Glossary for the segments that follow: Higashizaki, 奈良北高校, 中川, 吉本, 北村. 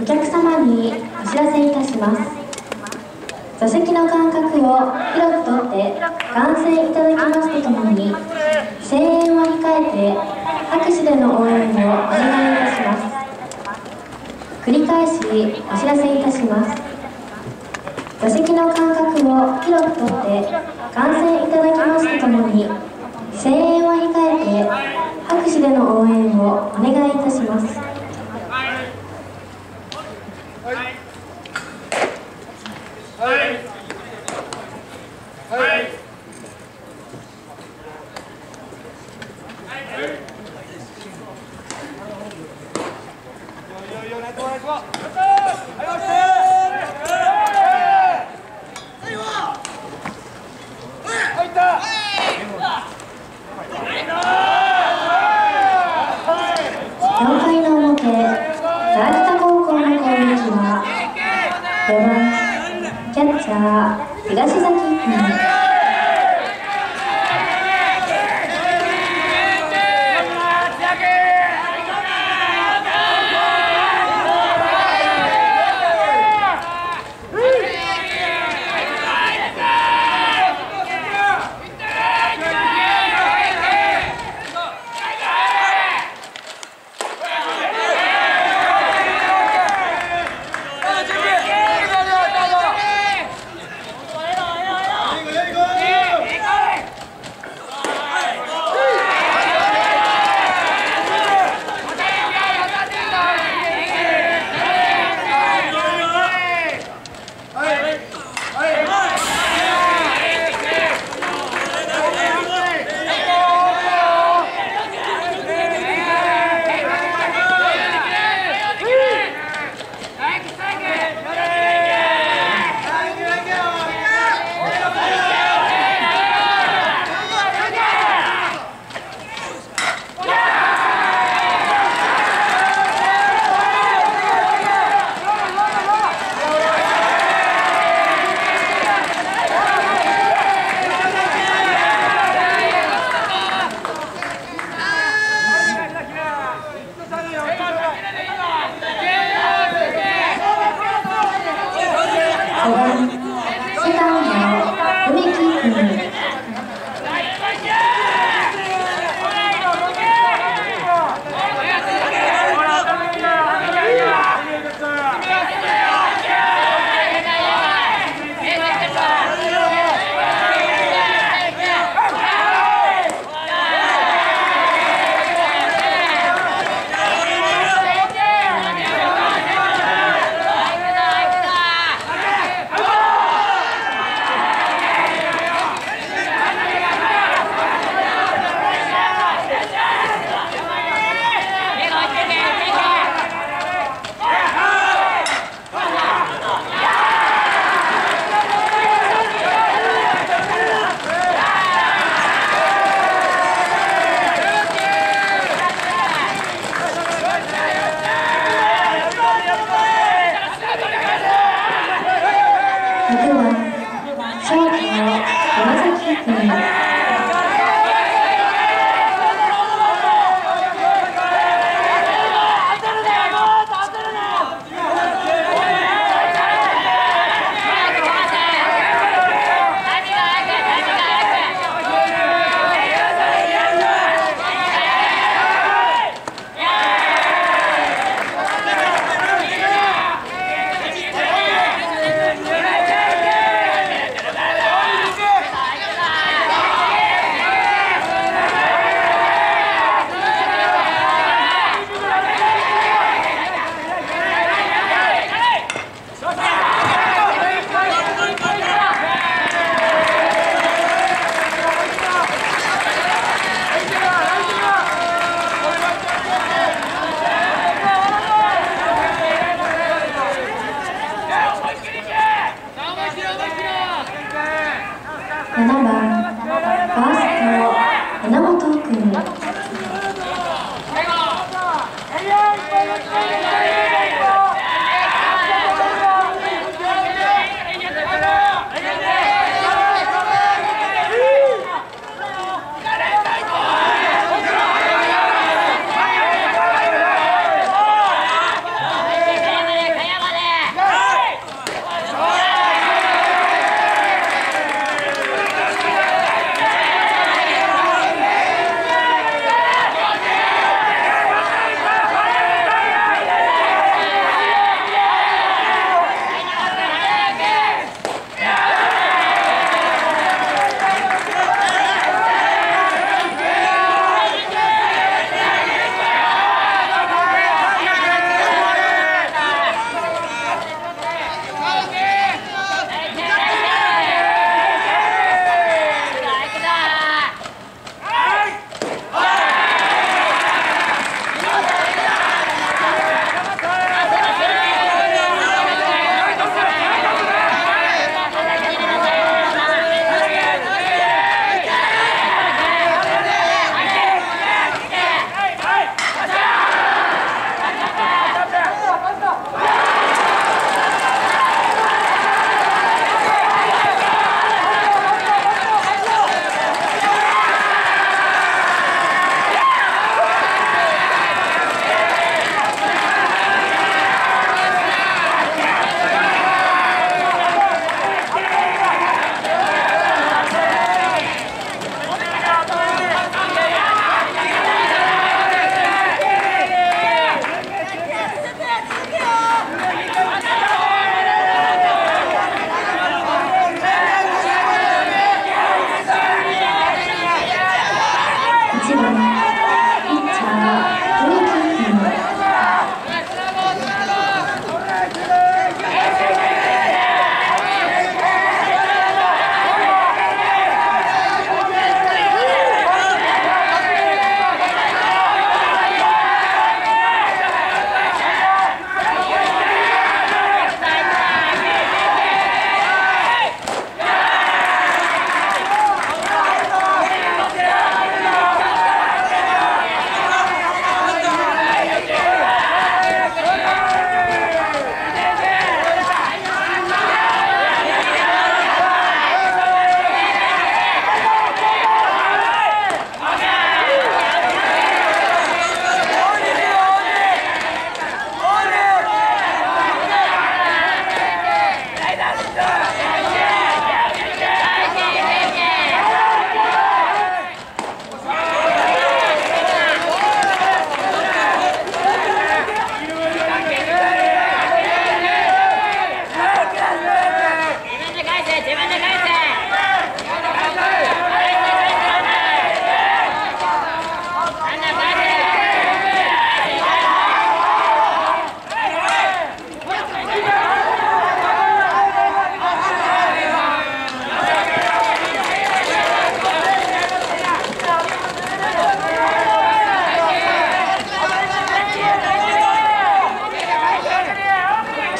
お客様にお知らせいたします。座席の間隔を広くとって観戦いただきますとともに、声援を控えて拍手での応援をお願いいたします。繰り返しお知らせいたします。座席の間隔を広くとって観戦いただきますとともに、声援を控えて拍手での応援をお願いいたします。 Higashizaki.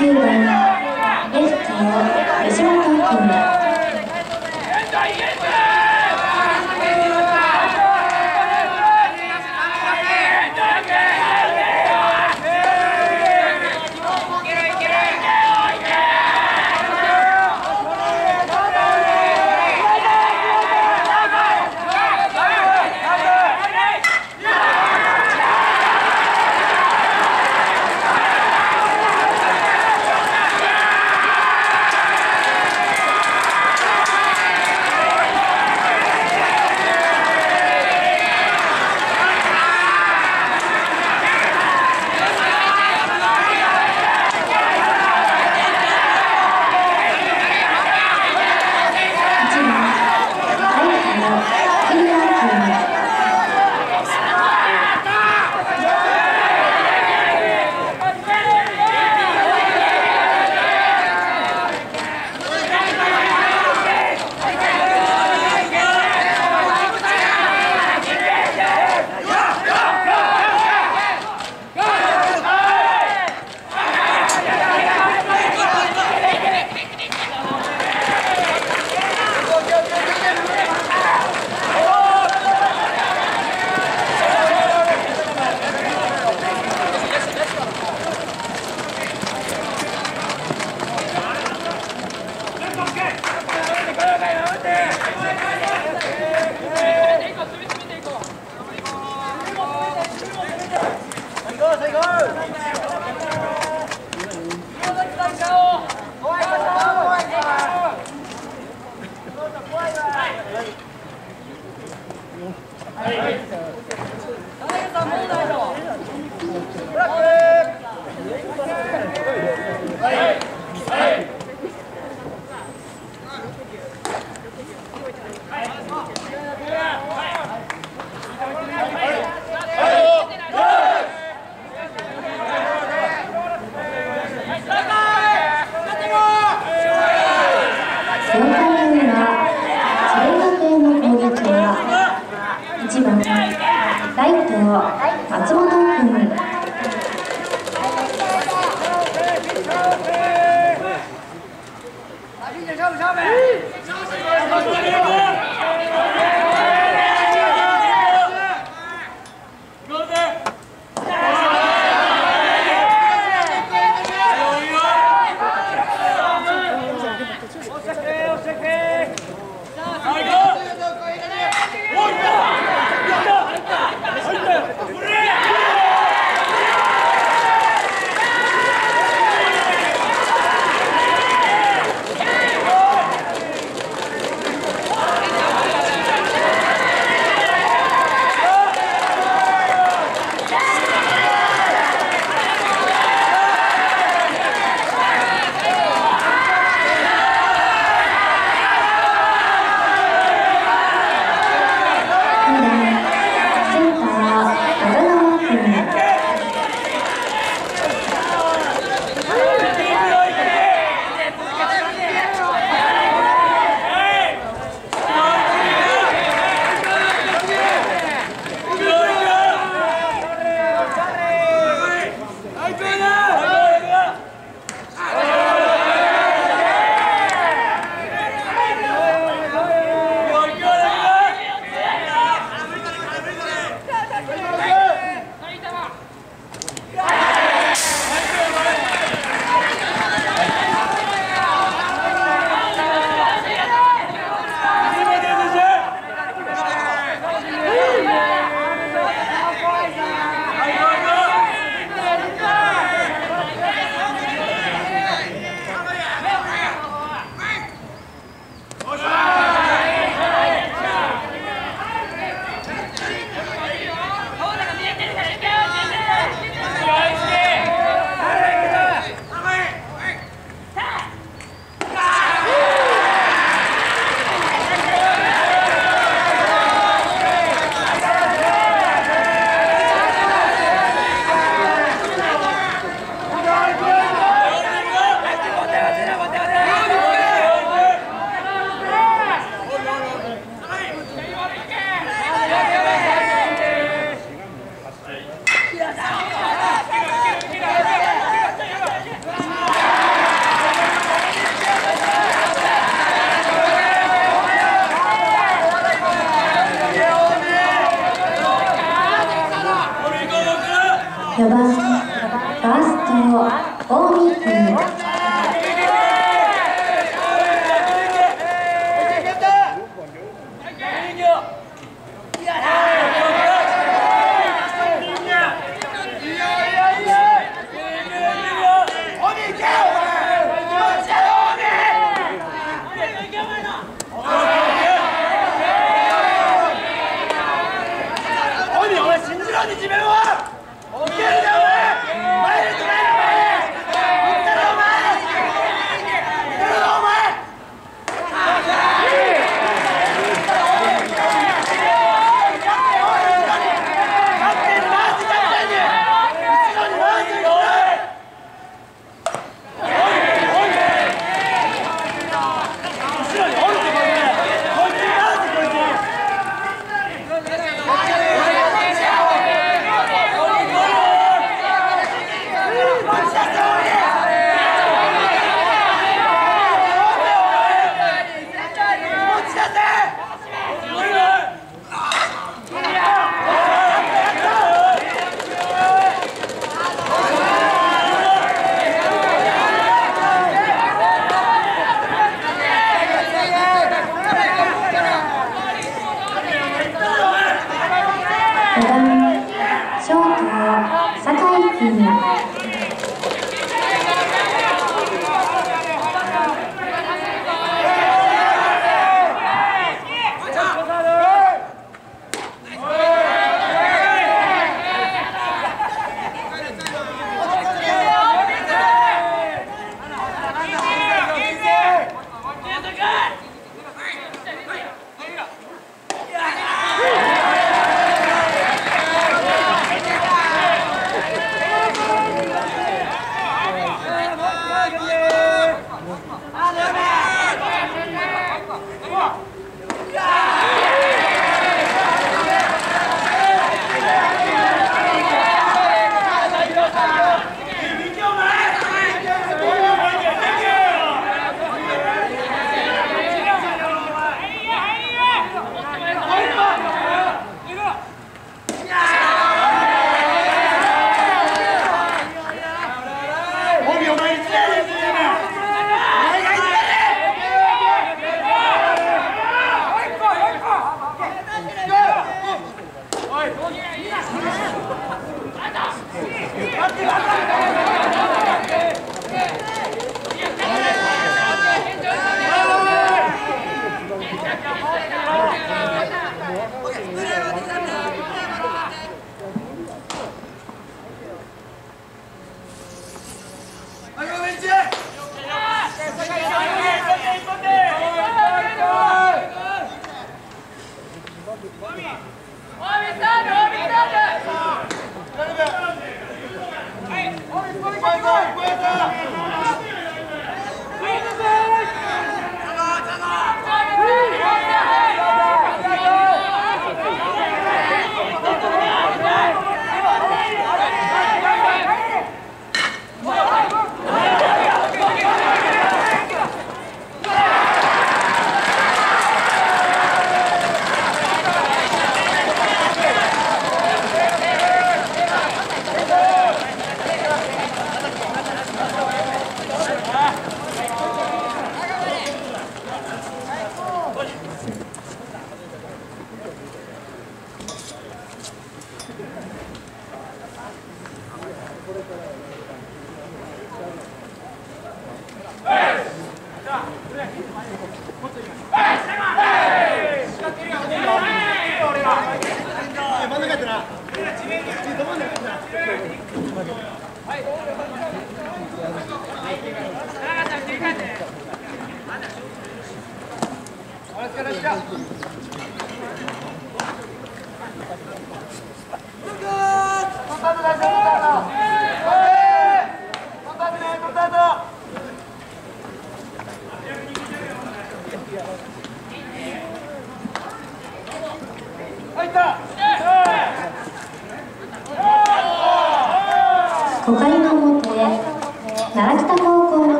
9番、レフトの吉本君。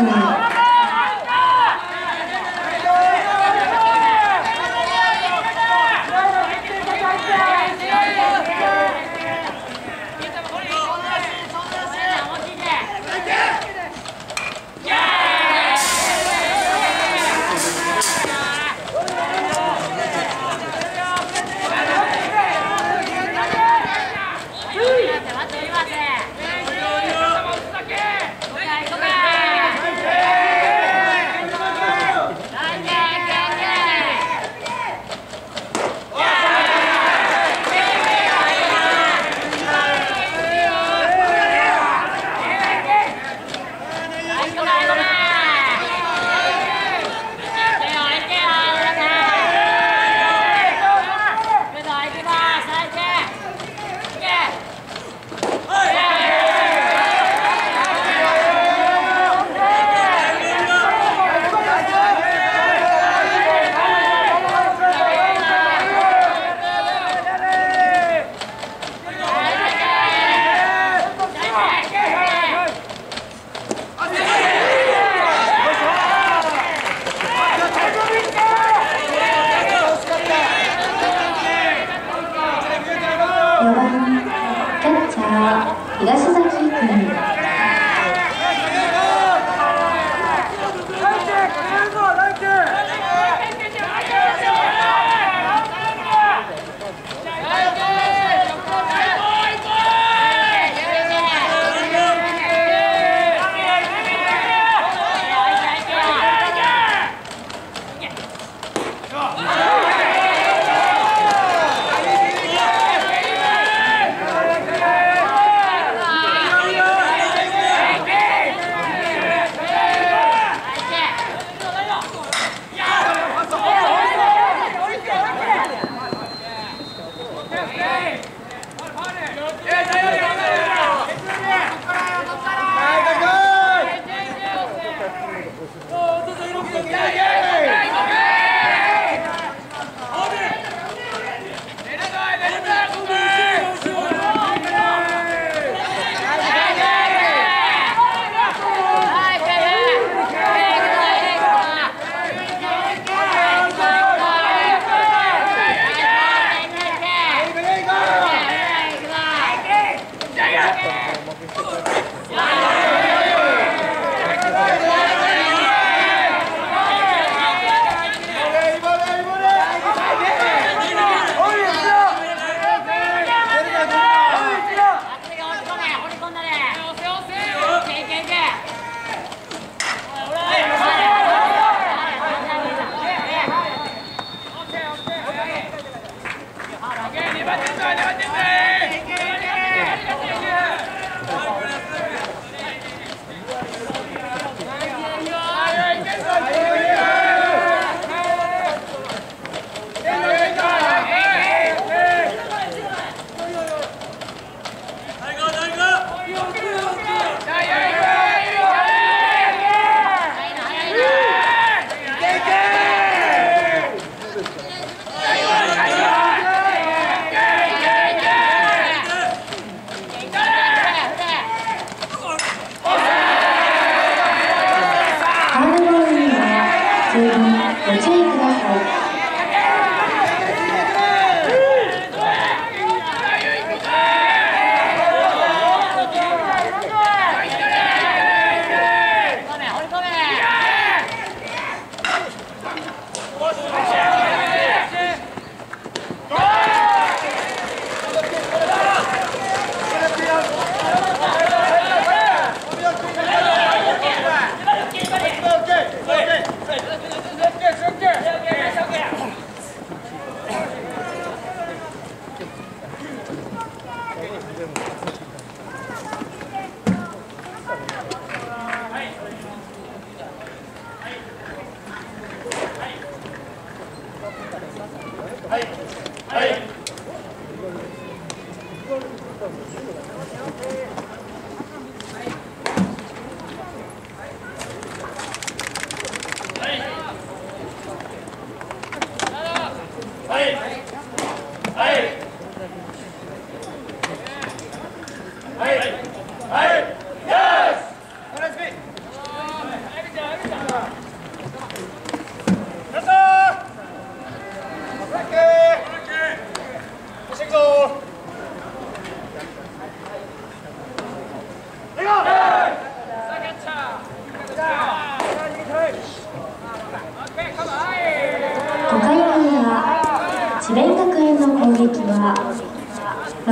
待っております。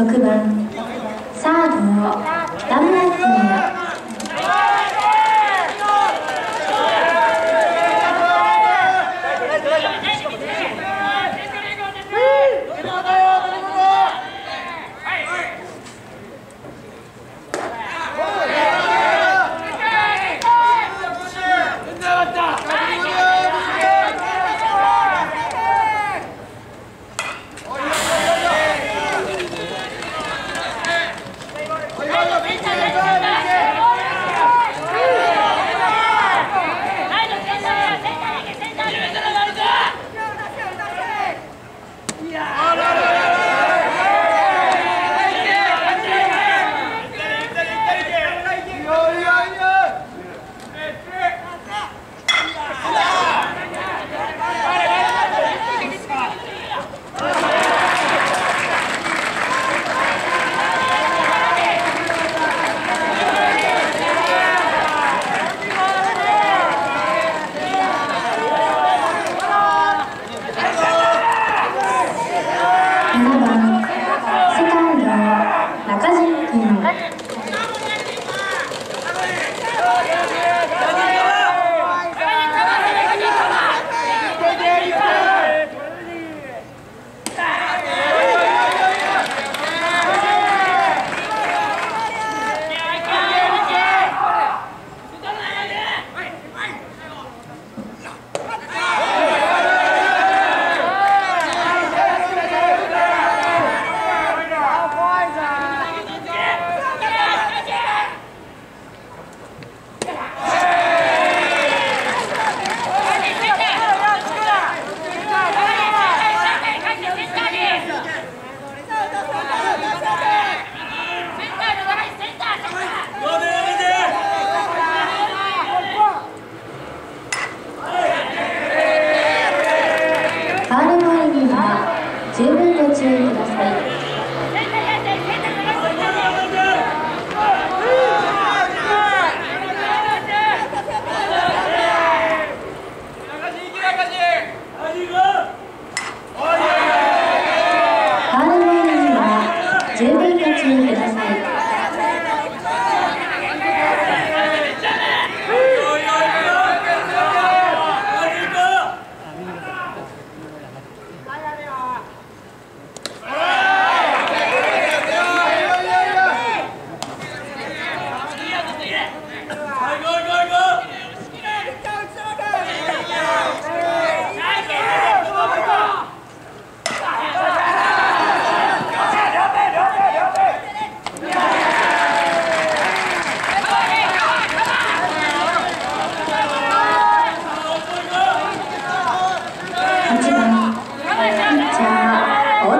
6番サードの北村君。 Yeah!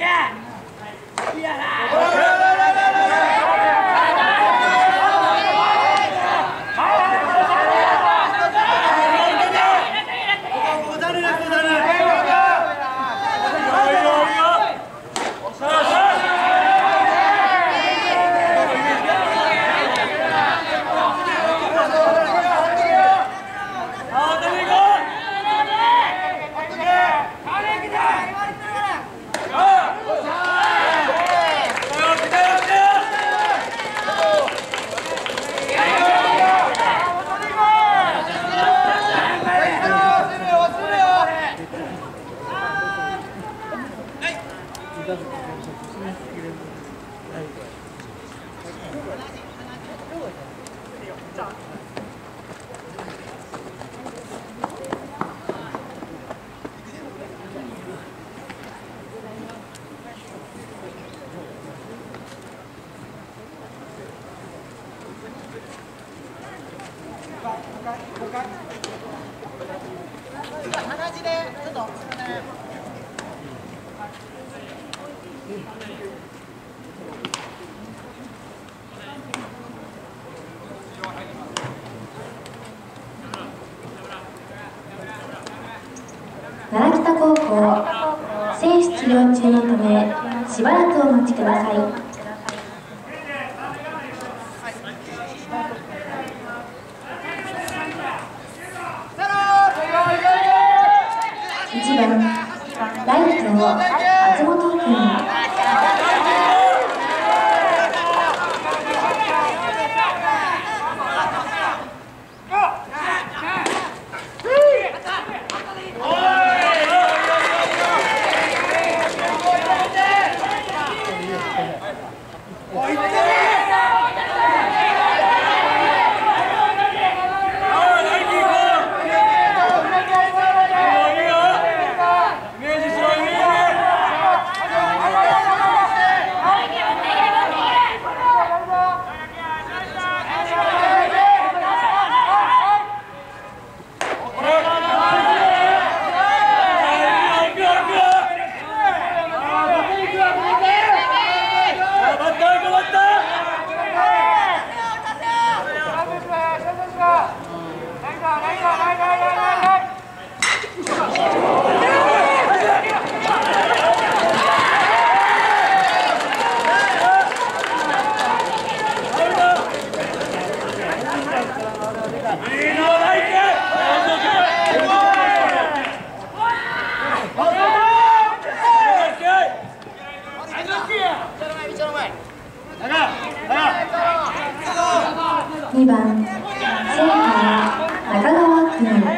Yeah! 奈良北高校、選手治療中のためしばらくお待ちください。 2番センター中川君。